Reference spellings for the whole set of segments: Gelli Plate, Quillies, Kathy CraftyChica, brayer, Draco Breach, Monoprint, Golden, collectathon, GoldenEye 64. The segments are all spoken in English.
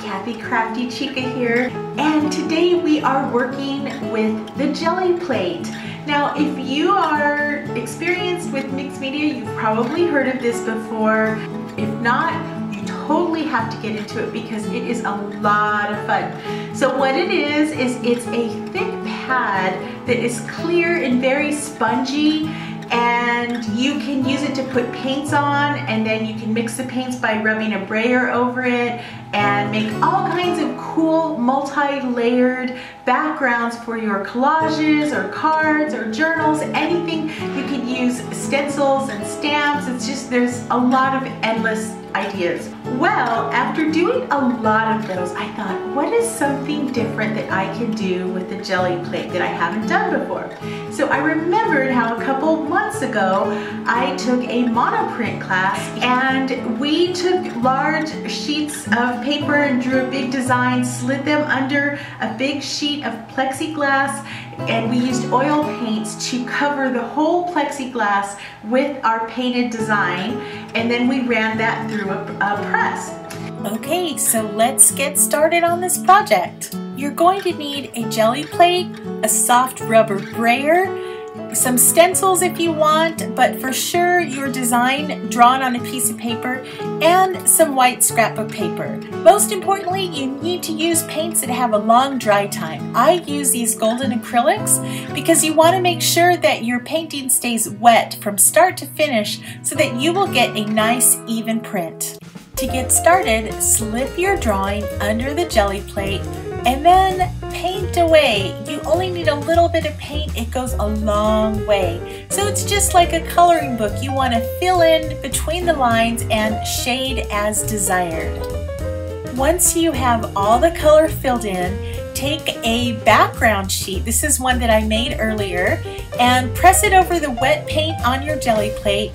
Kathy CraftyChica here, and today we are working with the Gelli Plate. Now, if you are experienced with mixed media, you've probably heard of this before. If not, you totally have to get into it because it is a lot of fun. So what it is it's a thick pad that is clear and very spongy, and you can use it to put paints on, and then you can mix the paints by rubbing a brayer over it and make all kinds of cool multi-layered backgrounds for your collages or cards or journals, anything. You can use stencils and stamps. It's just, there's a lot of endless ideas. Well, after doing a lot of those, I thought, what is something different that I can do with the Gelli Plate that I haven't done before? So I remembered how a couple months ago I took a monoprint class, and we took large sheets of paper and drew a big design, slid them under a big sheet of plexiglass, and we used oil paints to cover the whole plexiglass with our painted design, and then we ran that through a press. Okay, so let's get started on this project. You're going to need a Gelli Plate, a soft rubber brayer, some stencils if you want, but for sure your design drawn on a piece of paper, and some white scrapbook paper. Most importantly, you need to use paints that have a long dry time. I use these Golden acrylics because you want to make sure that your painting stays wet from start to finish so that you will get a nice even print. To get started, slip your drawing under the Gelli Plate and then paint away. You only need a little bit of paint. It goes a long way. So it's just like a coloring book. You want to fill in between the lines and shade as desired. Once you have all the color filled in, take a background sheet. This is one that I made earlier, and press it over the wet paint on your Gelli Plate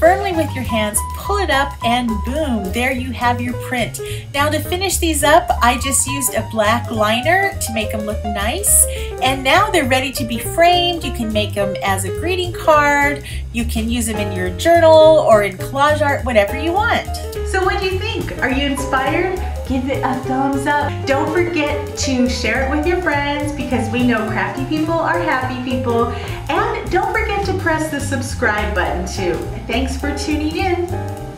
firmly with your hands, pull it up, and boom, there you have your print. Now to finish these up, I just used a black liner to make them look nice, and now they're ready to be framed. You can make them as a greeting card, you can use them in your journal or in collage art, whatever you want. So what do you think? Are you inspired? Give it a thumbs up. Don't forget to share it with your friends because we know crafty people are happy people. And don't forget to press the subscribe button too. Thanks for tuning in.